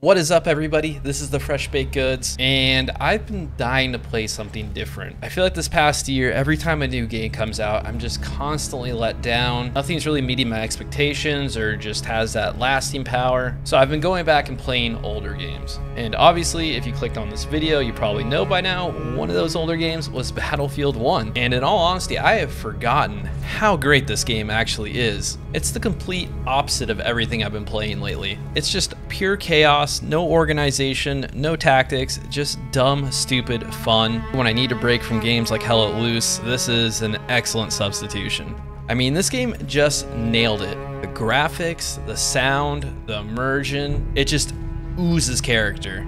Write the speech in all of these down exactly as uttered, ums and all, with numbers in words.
What is up, everybody? This is The Fresh Baked Goods, and I've been dying to play something different. I feel like this past year, every time a new game comes out, I'm just constantly let down. Nothing's really meeting my expectations or just has that lasting power. So I've been going back and playing older games. And obviously, if you clicked on this video, you probably know by now, one of those older games was Battlefield one. And in all honesty, I have forgotten how great this game actually is. It's the complete opposite of everything I've been playing lately. It's just pure chaos. No organization, no tactics, just dumb, stupid fun. When I need a break from games like Hell Let Loose, this is an excellent substitution. I mean, this game just nailed it. The graphics, the sound, the immersion, it just oozes character.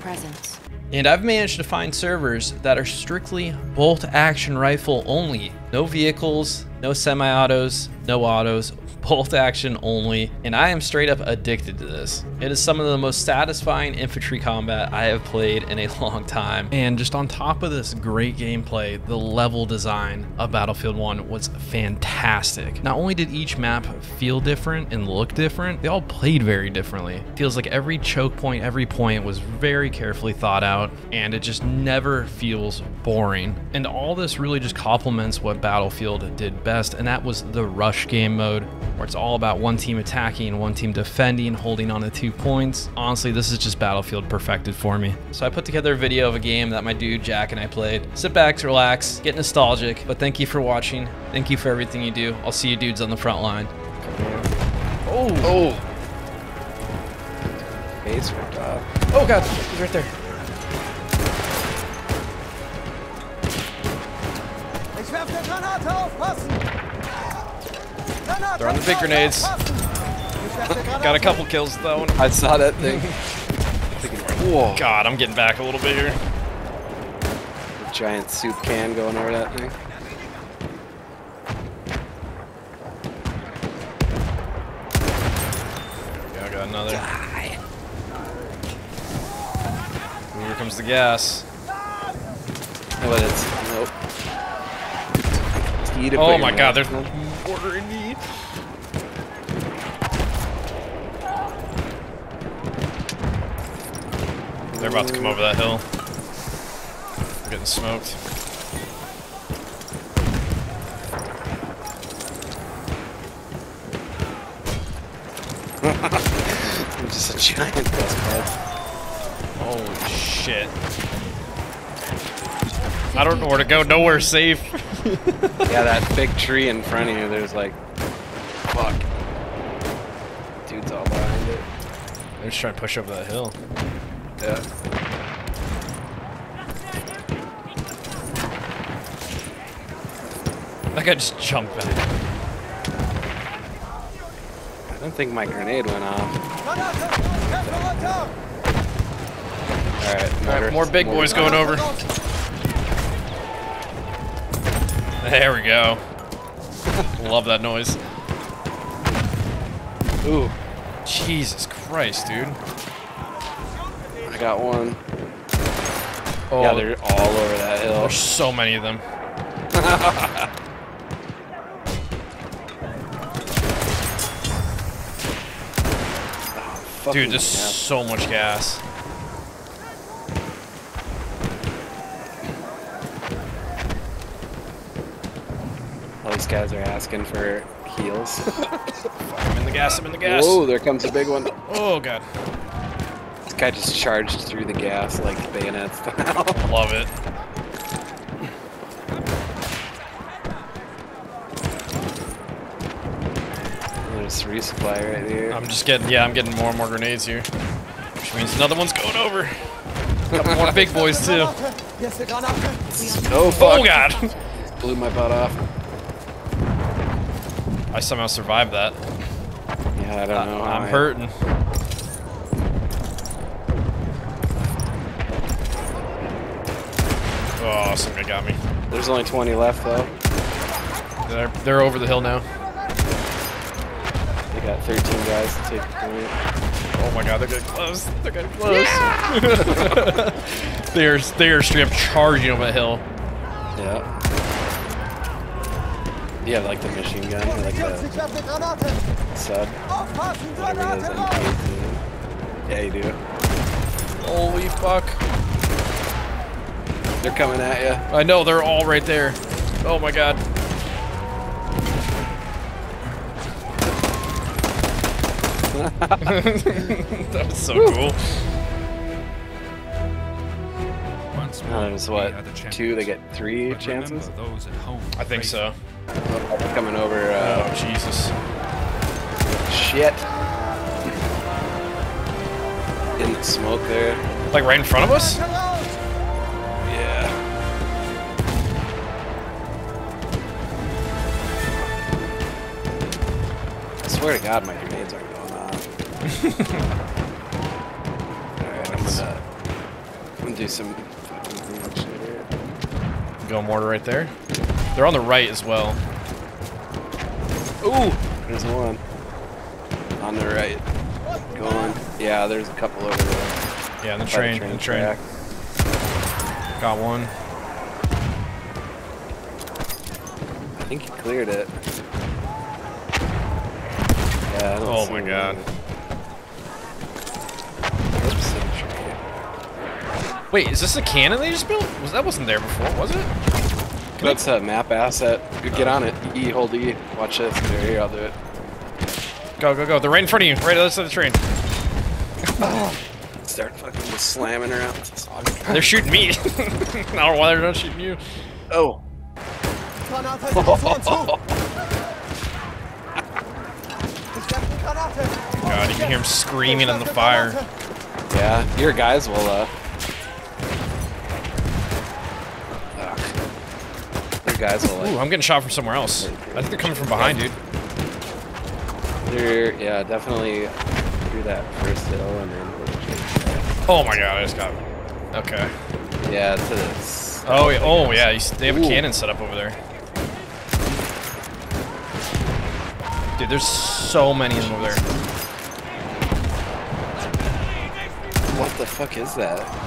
Presence. And I've managed to find servers that are strictly bolt action rifle only. No vehicles, no semi-autos, no autos, bolt action only. And I am straight up addicted to this. It is some of the most satisfying infantry combat I have played in a long time. And just on top of this great gameplay, the level design of Battlefield one was fantastic. Not only did each map feel different and look different, they all played very differently. It feels like every choke point, every point was very carefully thought out, and it just never feels boring. And all this really just complements what Battlefield did best, and that was the rush game mode, where it's all about one team attacking, one team defending, holding on to two points. Honestly, this is just Battlefield perfected for me. So I put together a video of a game that my dude Jack and I played. Sit back, relax, get nostalgic, but thank you for watching. Thank you for everything you do. I'll see you dudes on the front line. Oh! Oh! Base ripped off. Oh god, he's right there. They're on the big grenades. Got a couple kills though. I saw that thing. Whoa. God, I'm getting back a little bit here. A giant soup can going over that thing. Yeah, I got another. Die. Here comes the gas. But it's nope. Oh my god, there's more in me. They're about to come over that hill. They're getting smoked. I'm just a giant bastard. Oh shit. I don't know where to go, nowhere safe. Yeah, that big tree in front of you, there's like, fuck. Dude's all behind it. They're just trying to push over that hill. Yeah. That guy just jumped back. I don't think my grenade went off. Alright, more, more big more boys going over. There we go. Love that noise. Ooh. Jesus Christ, dude. I got one. Oh, yeah, they're all over that hill. There's so many of them. Oh, dude, just gas. So much gas. All these guys are asking for heals. I'm in the gas, I'm in the gas. Whoa, there comes a big one. Oh, God. This guy just charged through the gas like bayonet style. Love it. There's resupply right here. I'm just getting, yeah, I'm getting more and more grenades here. Which means another one's going over. Couple more big boys too. Oh, fuck. Oh god. Just blew my butt off. I somehow survived that. Yeah, I don't know. I'm hurting. Oh, somebody got me. There's only twenty left, though. They're, they're over the hill now. They got thirteen guys to take the point. Oh my god, they're getting close. They're getting close. Yeah! they're, they're straight up charging over the hill. Yeah. Yeah, like the machine gun, or like the sub. Yeah, you do. Holy fuck. They're coming at you. I know, they're all right there. Oh my god. That was so Woo. cool. One is what? Two, they get three chances? Those at home I think crazy. so. Oh, coming over. Uh, oh, Jesus. Shit. In the smoke there. Like right in front of us? Yeah. I swear to God, my grenades aren't going off. Alright, I'm gonna, I'm gonna do some fucking green shit here. Go mortar right there. They're on the right as well. Ooh! There's one. On the right. Going. Yeah, there's a couple over there. Yeah, on the train. The train, the train. Got one. I think he cleared it. Yeah, I don't oh my god. Oops, wait, is this a cannon they just built? Was that wasn't there before, was it? That's a map asset. Get on it. E, hold E. Watch this. There, here, I'll do it. Go, go, go. They're right in front of you. Right on the other side of the train. Oh. Start fucking just slamming around. They're shooting me. I don't know why they're not shooting you. Oh. God, you can hear him screaming in the fire. Yeah, your guys will, uh... guys will like Ooh, I'm getting shot from somewhere else. I think they're coming from behind, dude. They're, yeah, definitely through that first hill and then... Oh my god, I just got... Okay. Yeah, to this... Oh, yeah, oh, yeah. You, they have Ooh. a cannon set up over there. Dude, there's so many of them over there. What the fuck is that?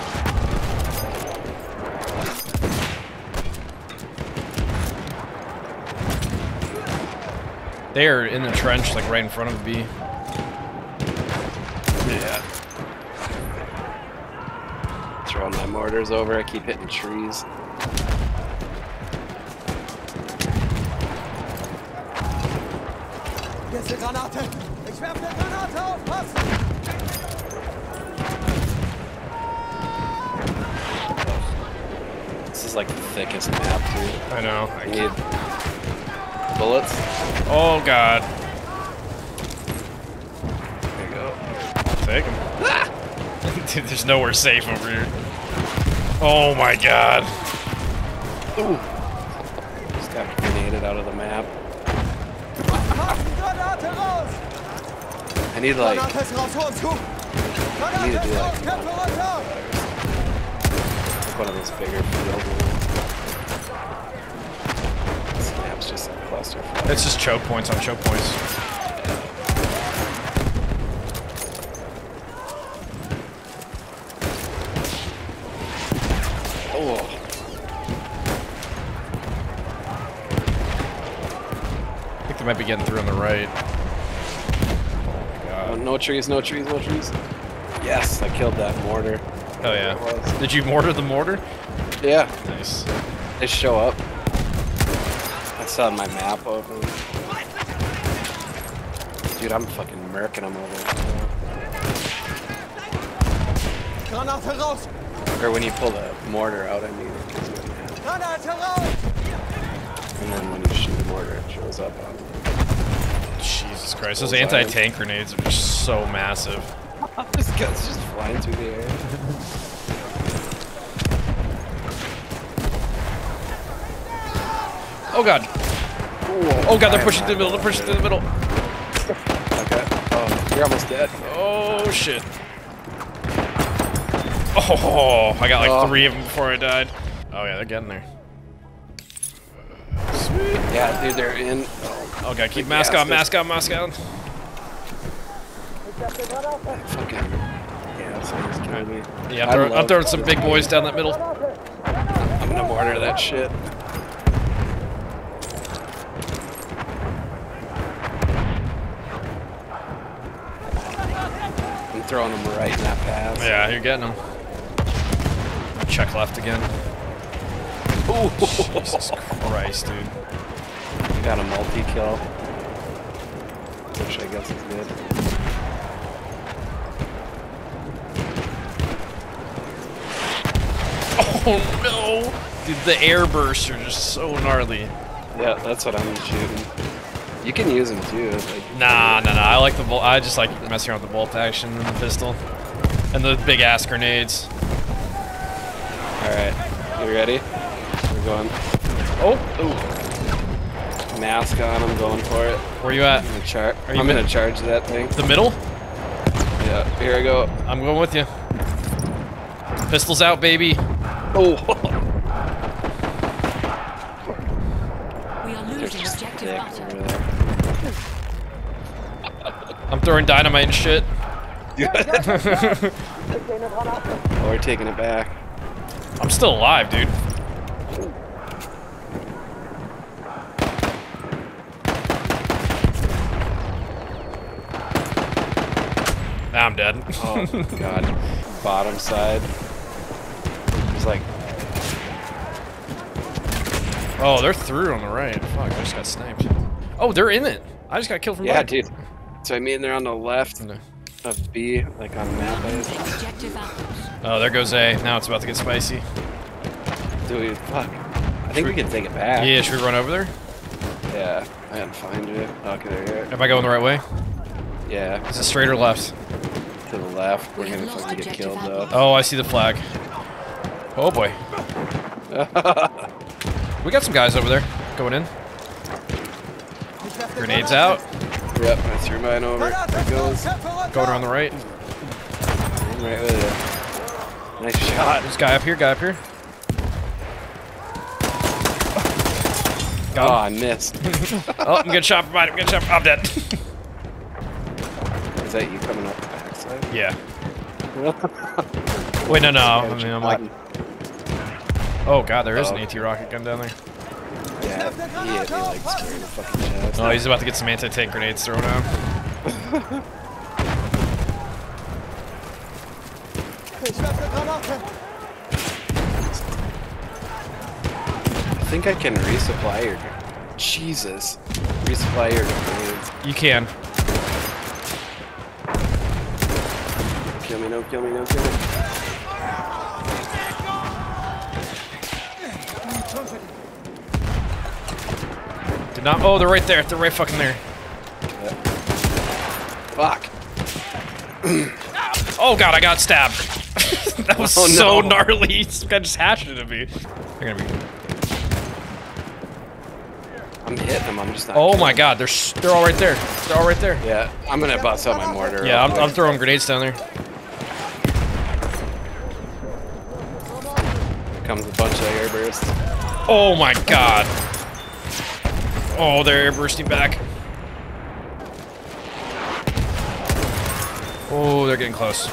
They are in the trench, like right in front of B. Yeah. Throwing my mortars over, I keep hitting trees. This is like the thickest map, dude. I know. I can't. Bullets. Oh god. There you go. Take him. Ah! Dude, there's nowhere safe over here. Oh my god. Ooh. Just got grenaded out of the map. I need like. I need to do like one of those bigger fields. It's just a cluster. It's just choke points on choke points. Oh. I think they might be getting through on the right. Oh my god. Oh, no trees, no trees, no trees. Yes, I killed that mortar. Oh yeah. Did you mortar the mortar? Yeah. Nice. They show up. It's on my map over. Dude, I'm fucking murking them over. Or when you pull the mortar out, I mean. And then when you shoot the mortar, it shows up on me. Jesus Christ, those anti-tank grenades are just so massive. This gun's just flying through the air. Oh god. Oh god, they're pushing to the middle, they're pushing to the middle. Okay. Oh, you're almost dead. Oh shit. Oh, I got like oh. three of them before I died. Oh yeah, they're getting there. Sweet. Yeah, dude, they're in. Oh god, keep mask on, mask on, mask on. Fucking. Yeah, something's killing me. Yeah, I'm, throw, I'm throwing some big boys down that middle. I'm gonna monitor that shit. I'm throwing them right in that pass. Yeah, you're getting them. Check left again. Oh, Jesus Christ, dude. I got a multi-kill. Which I guess is good. Oh no! Dude, the air bursts are just so gnarly. Yeah, that's what I'm shooting. You can use them too. Like, nah, nah, nah. I like the bolt. I just like messing around with the bolt action and the pistol. And the big ass grenades. Alright, you ready? We're going. Oh! Ooh. Mask on, I'm going for it. Where you at? I'm gonna, char Are you I'm gonna charge that thing. The middle? Yeah, here I go. I'm going with you. Pistols out, baby. Oh! We are losing objective butter. I'm throwing dynamite and shit. Oh, we're taking it back. I'm still alive, dude. Now nah, I'm dead. Oh god. Bottom side. It's like. Oh, they're through on the right. Fuck, I just got sniped. Oh, they're in it. I just got killed from. Yeah, back. Dude. So I mean, they're on the left of B, like on the map. Is. Oh, there goes A. Now it's about to get spicy. Dude, fuck. I think we, we can take it back. Yeah, should we run over there? Yeah, I gotta find it. Okay, there you are. Am I going the right way? Yeah. Is it straight or left? To the left. We're gonna fucking get killed, though. Oh, I see the flag. Oh, boy. We got some guys over there. Going in. Grenades out. Yep, I threw mine over. There it goes. Going around the right. I'm right with you. Nice shot. There's a guy up here, guy up here. Got oh, I missed. Oh, I'm gonna chop right, I'm gonna chop. I'm dead. Is that you coming up the backside? Yeah. Wait, no, no. I mean, I'm like. Oh, God, there is oh. an anti-rocket gun down there. Yeah, he hit me like square in the fucking chest. Oh, he's about to get some anti-tank grenades thrown out. I think I can resupply your gun. Jesus. Resupply your gun. You can. Kill me, no, kill me, no, kill me. Did not. Oh, they're right there. They're right fucking there. Yep. Fuck. Oh god, I got stabbed. That was oh, so no. gnarly. This guy just hashed it at me. They're gonna be. I'm hitting them. I'm just not. Oh my god, they're sh they're all right there. They're all right there. Yeah, I'm gonna bust out my mortar. Yeah, I'm, I'm throwing grenades down there. Here comes a bunch of air bursts. Oh my god. Oh, they're air bursting back. Oh, they're getting close.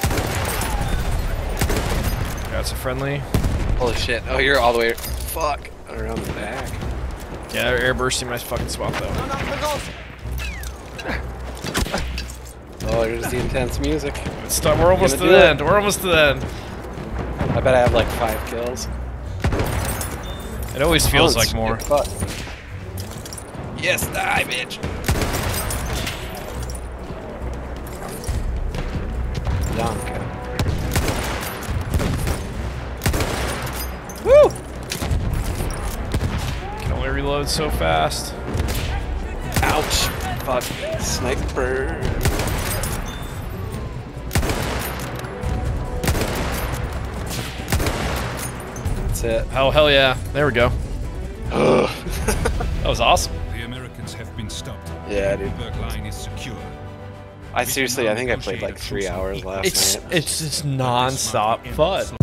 That's a friendly. Holy shit! Oh, you're all the way. Fuck. Around the back. Yeah, they're air bursting my fucking swap though. Oh, here's the intense music. It's time. We're almost to the end. We're almost to the end. I bet I have like five kills. It always feels oh, like more. Yes, die, bitch. Donka. Woo! Reload so fast. Ouch. Fuck. Sniper. That's it. Oh, hell yeah. There we go. That was awesome. The Americans have been stopped. Yeah, dude. The line is secure. I seriously, I think I played like three hours last it's, night. It's just non-stop fun.